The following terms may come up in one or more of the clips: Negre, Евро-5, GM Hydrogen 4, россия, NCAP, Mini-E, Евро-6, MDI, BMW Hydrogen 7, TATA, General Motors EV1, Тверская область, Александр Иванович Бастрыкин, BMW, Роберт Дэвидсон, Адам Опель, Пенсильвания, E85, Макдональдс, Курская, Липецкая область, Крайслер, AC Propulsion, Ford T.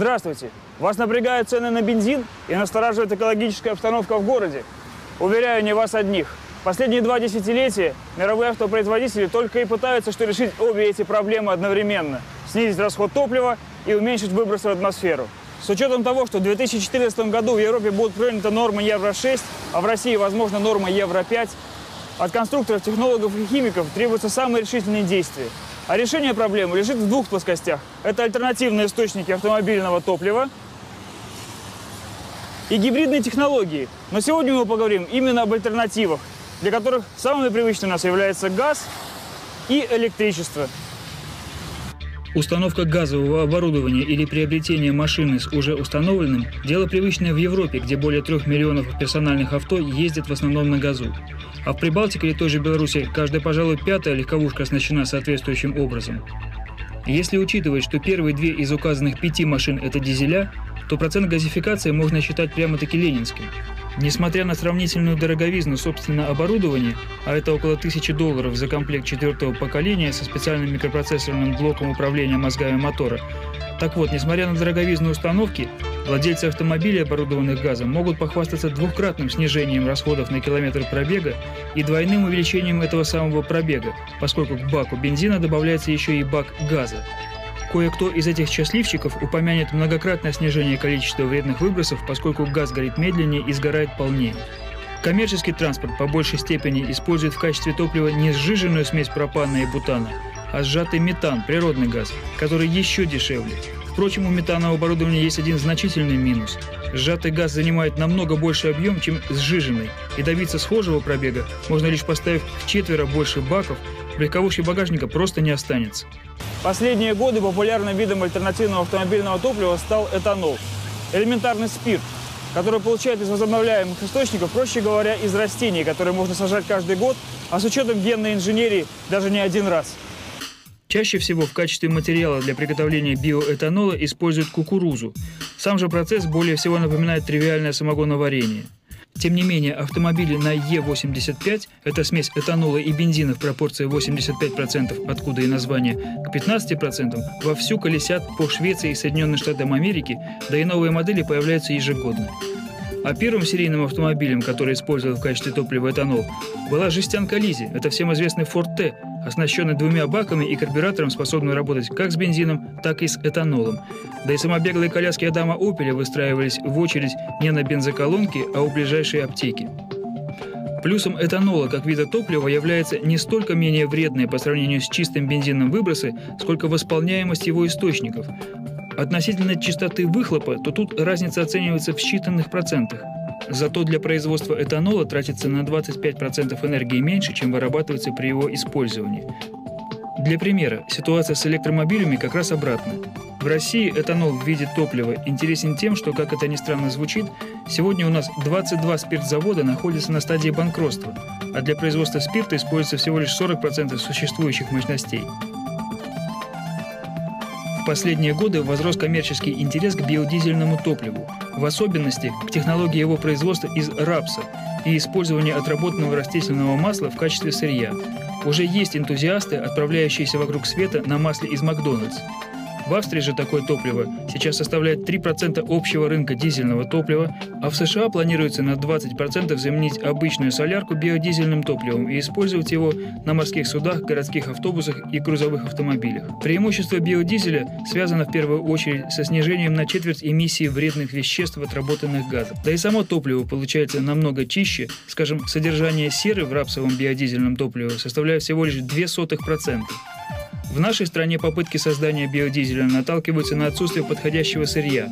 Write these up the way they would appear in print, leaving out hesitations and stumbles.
Здравствуйте! Вас напрягают цены на бензин и настораживает экологическая обстановка в городе? Уверяю, не вас одних. Последние 2 десятилетия мировые автопроизводители только и пытаются, что решить обе эти проблемы одновременно – снизить расход топлива и уменьшить выбросы в атмосферу. С учетом того, что в 2014 году в Европе будут приняты нормы Евро-6, а в России, возможно, норма Евро-5, от конструкторов, технологов и химиков требуются самые решительные действия. А решение проблемы лежит в 2 плоскостях. Это альтернативные источники автомобильного топлива и гибридные технологии. Но сегодня мы поговорим именно об альтернативах, для которых самыми привычными у нас являются газ и электричество. Установка газового оборудования или приобретение машины с уже установленным – дело привычное в Европе, где более 3 миллионов персональных авто ездят в основном на газу. А в Прибалтике или той же Беларуси каждая, пожалуй, 5-я легковушка оснащена соответствующим образом. Если учитывать, что первые 2 из указанных 5 машин – это дизеля, то процент газификации можно считать прямо-таки ленинским. Несмотря на сравнительную дороговизну собственного оборудования, а это около $1000 за комплект 4-го поколения со специальным микропроцессорным блоком управления мозгами мотора. Так вот, несмотря на дороговизну установки, владельцы автомобилей, оборудованных газом, могут похвастаться 2-кратным снижением расходов на километр пробега и двойным увеличением этого самого пробега, поскольку к баку бензина добавляется еще и бак газа. Кое-кто из этих счастливчиков упомянет многократное снижение количества вредных выбросов, поскольку газ горит медленнее и сгорает полнее. Коммерческий транспорт по большей степени использует в качестве топлива не сжиженную смесь пропана и бутана, а сжатый метан, природный газ, который еще дешевле. Впрочем, у метанового оборудования есть один значительный минус. Сжатый газ занимает намного больше объем, чем сжиженный, и добиться схожего пробега можно лишь поставив в 4 больше баков, в легковушке багажника просто не останется. Последние годы популярным видом альтернативного автомобильного топлива стал этанол. Элементарный спирт, который получается из возобновляемых источников, проще говоря, из растений, которые можно сажать каждый год, а с учетом генной инженерии даже не 1 раз. Чаще всего в качестве материала для приготовления биоэтанола используют кукурузу. Сам же процесс более всего напоминает тривиальное самогоноварение. Тем не менее, автомобили на E85, это смесь этанола и бензина в пропорции 85%, откуда и название, к 15%, вовсю колесят по Швеции и Соединенным Штатам Америки, да и новые модели появляются ежегодно. А первым серийным автомобилем, который использовал в качестве топлива этанол, была жестянка Лизи, это всем известный Ford T, оснащенный 2 баками и карбюратором, способным работать как с бензином, так и с этанолом. Да и самобеглые коляски Адама Опеля выстраивались в очередь не на бензоколонке, а у ближайшей аптеки. Плюсом этанола как вида топлива является не столько менее вредные по сравнению с чистым бензином выбросы, сколько восполняемость его источников. Относительно частоты выхлопа, то тут разница оценивается в считанных процентах. Зато для производства этанола тратится на 25% энергии меньше, чем вырабатывается при его использовании. Для примера, ситуация с электромобилями как раз обратна. В России этанол в виде топлива интересен тем, что, как это ни странно звучит, сегодня у нас 22 спиртзавода находятся на стадии банкротства, а для производства спирта используется всего лишь 40% существующих мощностей. В последние годы возрос коммерческий интерес к биодизельному топливу, в особенности к технологии его производства из рапса и использования отработанного растительного масла в качестве сырья. Уже есть энтузиасты, отправляющиеся вокруг света на масле из Макдональдс. В Австрии же такое топливо сейчас составляет 3% общего рынка дизельного топлива, а в США планируется на 20% заменить обычную солярку биодизельным топливом и использовать его на морских судах, городских автобусах и грузовых автомобилях. Преимущество биодизеля связано в первую очередь со снижением на 1/4 эмиссии вредных веществ от отработанных газов. Да и само топливо получается намного чище, скажем, содержание серы в рапсовом биодизельном топливе составляет всего лишь 0,02%. В нашей стране попытки создания биодизеля наталкиваются на отсутствие подходящего сырья,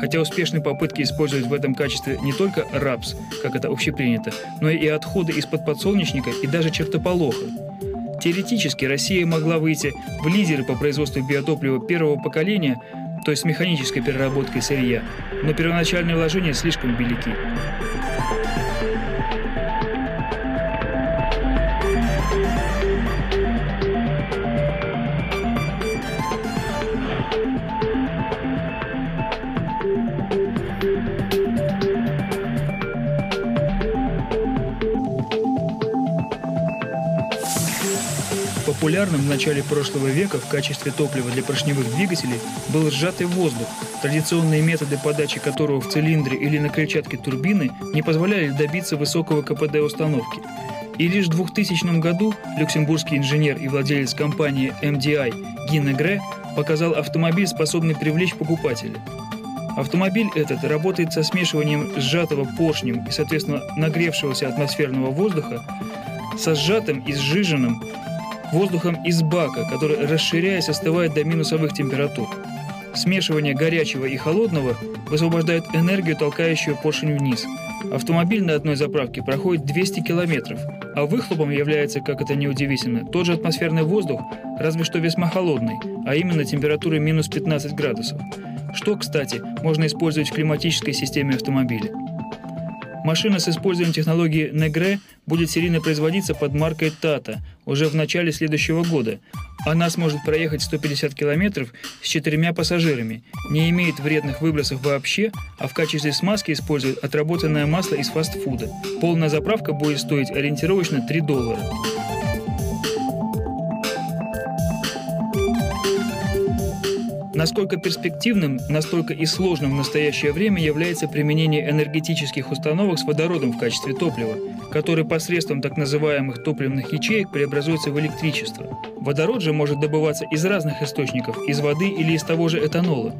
хотя успешны попытки использовать в этом качестве не только рапс, как это общепринято, но и отходы из-под подсолнечника и даже чертополоха. Теоретически Россия могла выйти в лидеры по производству биотоплива первого поколения, то есть с механической переработкой сырья, но первоначальные вложения слишком велики. популярным в начале прошлого века в качестве топлива для поршневых двигателей был сжатый воздух, традиционные методы подачи которого в цилиндре или на крыльчатке турбины не позволяли добиться высокого КПД установки. И лишь в 2000 году люксембургский инженер и владелец компании MDI Negre показал автомобиль, способный привлечь покупателей. Автомобиль этот работает со смешиванием сжатого поршнем и, соответственно, нагревшегося атмосферного воздуха со сжатым и сжиженным воздухом из бака, который, расширяясь, остывает до минусовых температур. Смешивание горячего и холодного высвобождает энергию, толкающую поршень вниз. Автомобиль на одной заправке проходит 200 километров, а выхлопом является, как это неудивительно, тот же атмосферный воздух, разве что весьма холодный, а именно температуры минус 15 градусов. Что, кстати, можно использовать в климатической системе автомобиля. Машина с использованием технологии Negre будет серийно производиться под маркой TATA уже в начале следующего года. Она сможет проехать 150 километров с 4 пассажирами, не имеет вредных выбросов вообще, а в качестве смазки использует отработанное масло из фастфуда. Полная заправка будет стоить ориентировочно $3. Насколько перспективным, настолько и сложным в настоящее время является применение энергетических установок с водородом в качестве топлива, который посредством так называемых топливных ячеек преобразуется в электричество. Водород же может добываться из разных источников, из воды или из того же этанола.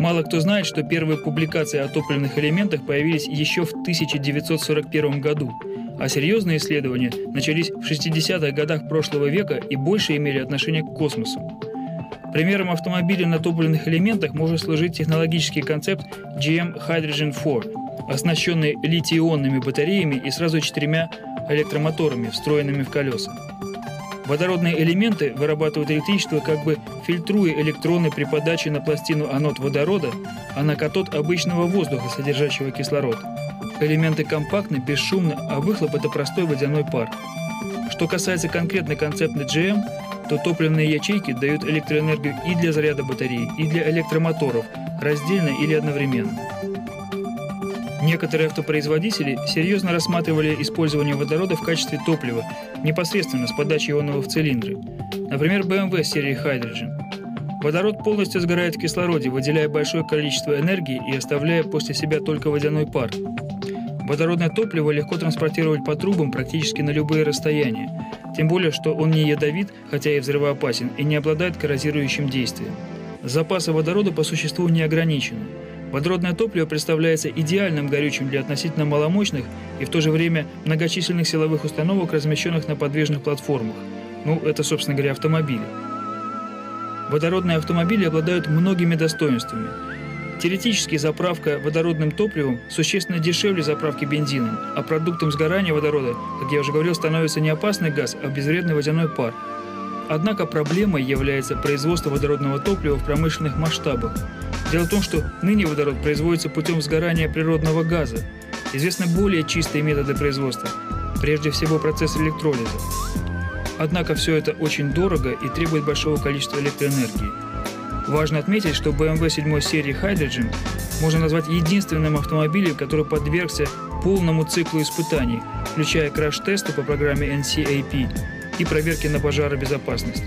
Мало кто знает, что первые публикации о топливных элементах появились еще в 1941 году, а серьезные исследования начались в 60-х годах прошлого века и больше имели отношение к космосу. Примером автомобиля на топливных элементах может служить технологический концепт GM Hydrogen 4, оснащенный литий-ионными батареями и сразу 4 электромоторами, встроенными в колеса. Водородные элементы вырабатывают электричество, как бы фильтруя электроны при подаче на пластину анод водорода, а на катод обычного воздуха, содержащего кислород. Элементы компактны, бесшумны, а выхлоп – это простой водяной пар. Что касается конкретно концепта GM, то топливные ячейки дают электроэнергию и для заряда батареи, и для электромоторов, раздельно или одновременно. Некоторые автопроизводители серьезно рассматривали использование водорода в качестве топлива, непосредственно с подачей ионов в цилиндры. Например, BMW серии Hydrogen. Водород полностью сгорает в кислороде, выделяя большое количество энергии и оставляя после себя только водяной пар. Водородное топливо легко транспортировать по трубам практически на любые расстояния. Тем более, что он не ядовит, хотя и взрывоопасен, и не обладает коррозирующим действием. Запасы водорода по существу не ограничены. Водородное топливо представляется идеальным горючим для относительно маломощных и в то же время многочисленных силовых установок, размещенных на подвижных платформах. Ну, это, собственно говоря, автомобили. Водородные автомобили обладают многими достоинствами. Теоретически заправка водородным топливом существенно дешевле заправки бензином, а продуктом сгорания водорода, как я уже говорил, становится не опасный газ, а безвредный водяной пар. Однако проблемой является производство водородного топлива в промышленных масштабах. Дело в том, что ныне водород производится путем сгорания природного газа. Известны более чистые методы производства, прежде всего процесс электролиза. Однако все это очень дорого и требует большого количества электроэнергии. Важно отметить, что BMW 7 серии Hydrogen можно назвать единственным автомобилем, который подвергся полному циклу испытаний, включая краш-тесты по программе NCAP и проверки на пожаробезопасность.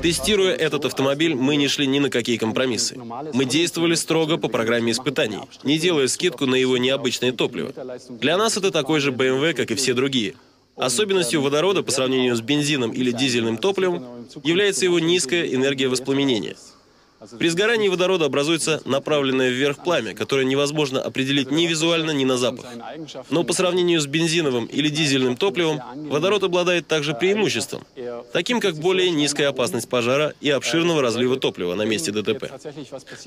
Тестируя этот автомобиль, мы не шли ни на какие компромиссы. Мы действовали строго по программе испытаний, не делая скидку на его необычное топливо. Для нас это такой же BMW, как и все другие. Особенностью водорода по сравнению с бензином или дизельным топливом является его низкая энергия воспламенения. При сгорании водорода образуется направленное вверх пламя, которое невозможно определить ни визуально, ни на запах. Но по сравнению с бензиновым или дизельным топливом, водород обладает также преимуществом, таким как более низкая опасность пожара и обширного разлива топлива на месте ДТП.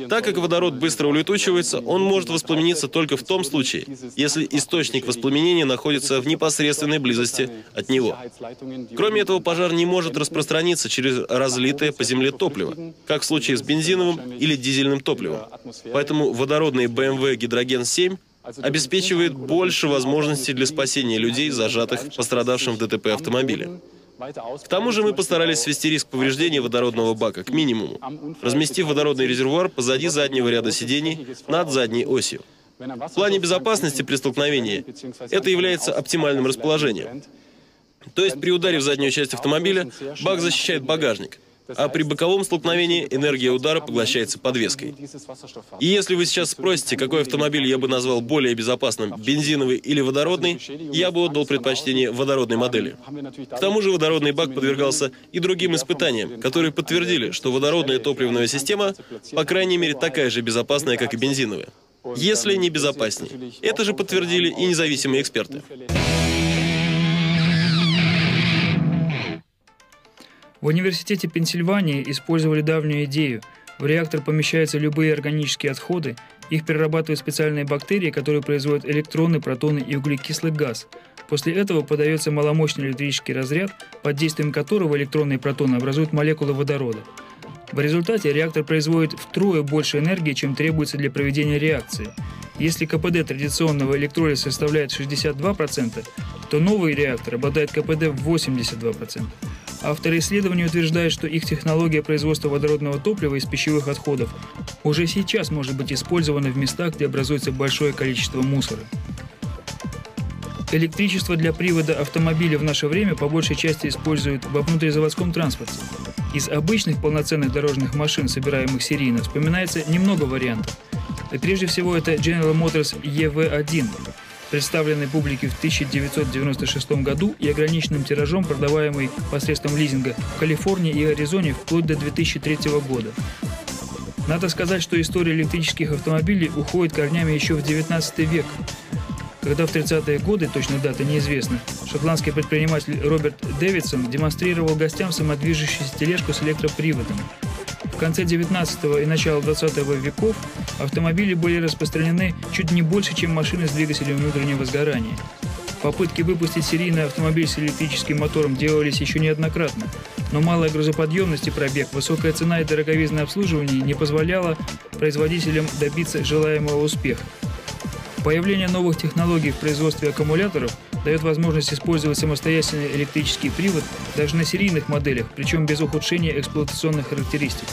Так как водород быстро улетучивается, он может воспламениться только в том случае, если источник воспламенения находится в непосредственной близости от него. Кроме этого, пожар не может распространиться через разлитое по земле топливо, как в случае с бензином, или дизельным топливом. Поэтому водородный BMW Hydrogen 7 обеспечивает больше возможностей для спасения людей, зажатых в пострадавшем в ДТП автомобиле. К тому же мы постарались свести риск повреждения водородного бака к минимуму, разместив водородный резервуар позади заднего ряда сидений над задней осью. В плане безопасности при столкновении это является оптимальным расположением. То есть при ударе в заднюю часть автомобиля бак защищает багажник, а при боковом столкновении энергия удара поглощается подвеской. И если вы сейчас спросите, какой автомобиль я бы назвал более безопасным, бензиновый или водородный, я бы отдал предпочтение водородной модели. К тому же водородный бак подвергался и другим испытаниям, которые подтвердили, что водородная топливная система, по крайней мере, такая же безопасная, как и бензиновая. Если не безопаснее. Это же подтвердили и независимые эксперты. В университете Пенсильвании использовали давнюю идею. В реактор помещаются любые органические отходы, их перерабатывают специальные бактерии, которые производят электроны, протоны и углекислый газ. После этого подается маломощный электрический разряд, под действием которого электроны и протоны образуют молекулы водорода. В результате реактор производит втрое больше энергии, чем требуется для проведения реакции. Если КПД традиционного электролиза составляет 62%, то новый реактор обладает КПД в 82%. Авторы исследования утверждают, что их технология производства водородного топлива из пищевых отходов уже сейчас может быть использована в местах, где образуется большое количество мусора. Электричество для привода автомобиля в наше время по большей части используют во внутризаводском транспорте. Из обычных полноценных дорожных машин, собираемых серийно, вспоминается немного вариантов. И прежде всего это General Motors EV1, представленный публике в 1996 году и ограниченным тиражом, продаваемый посредством лизинга в Калифорнии и Аризоне вплоть до 2003 года. Надо сказать, что история электрических автомобилей уходит корнями еще в 19 век, когда в 30-е годы, точно дата неизвестна, шотландский предприниматель Роберт Дэвидсон демонстрировал гостям самодвижущуюся тележку с электроприводом. В конце 19-го и начала 20-го веков автомобили были распространены чуть не больше, чем машины с двигателем внутреннего сгорания. Попытки выпустить серийный автомобиль с электрическим мотором делались еще неоднократно, но малая грузоподъемность и пробег, высокая цена и дороговизна обслуживания не позволяла производителям добиться желаемого успеха. Появление новых технологий в производстве аккумуляторов дает возможность использовать самостоятельный электрический привод даже на серийных моделях, причем без ухудшения эксплуатационных характеристик.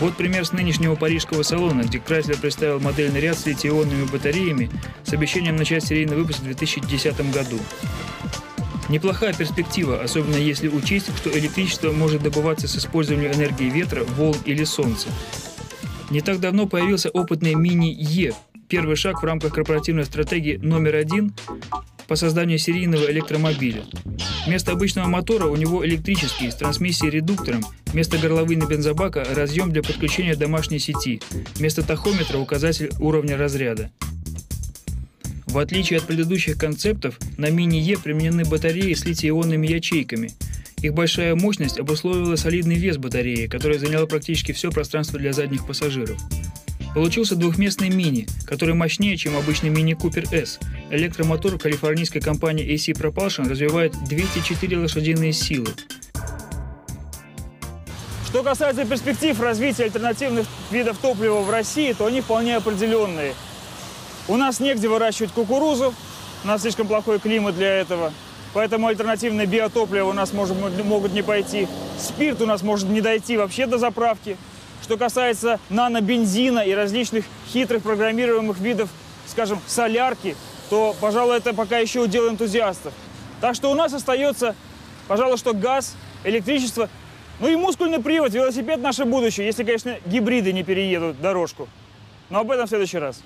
Вот пример с нынешнего парижского салона, где Крайслер представил модельный ряд с литий-ионными батареями с обещанием начать серийный выпуск в 2010 году. Неплохая перспектива, особенно если учесть, что электричество может добываться с использованием энергии ветра, волн или солнца. Не так давно появился опытный Мини-E. Первый шаг в рамках корпоративной стратегии номер 1 по созданию серийного электромобиля. Вместо обычного мотора у него электрический, с трансмиссией редуктором, вместо горловины бензобака – разъем для подключения домашней сети, вместо тахометра – указатель уровня разряда. В отличие от предыдущих концептов, на Mini-E применены батареи с литий-ионными ячейками. Их большая мощность обусловила солидный вес батареи, которая заняла практически все пространство для задних пассажиров. Получился двухместный мини, который мощнее, чем обычный Mini Cooper S. Электромотор калифорнийской компании AC Propulsion развивает 204 лошадиные силы. Что касается перспектив развития альтернативных видов топлива в России, то они вполне определенные. У нас негде выращивать кукурузу, у нас слишком плохой климат для этого, поэтому альтернативное биотопливо у нас могут не пойти. Спирт у нас может не дойти вообще до заправки. Что касается нанобензина и различных хитрых программируемых видов, скажем, солярки, то, пожалуй, это пока еще удел энтузиастов. Так что у нас остается, пожалуй, что газ, электричество, ну и мускульный привод, велосипед — наше будущее, если, конечно, гибриды не переедут дорожку. Но об этом в следующий раз.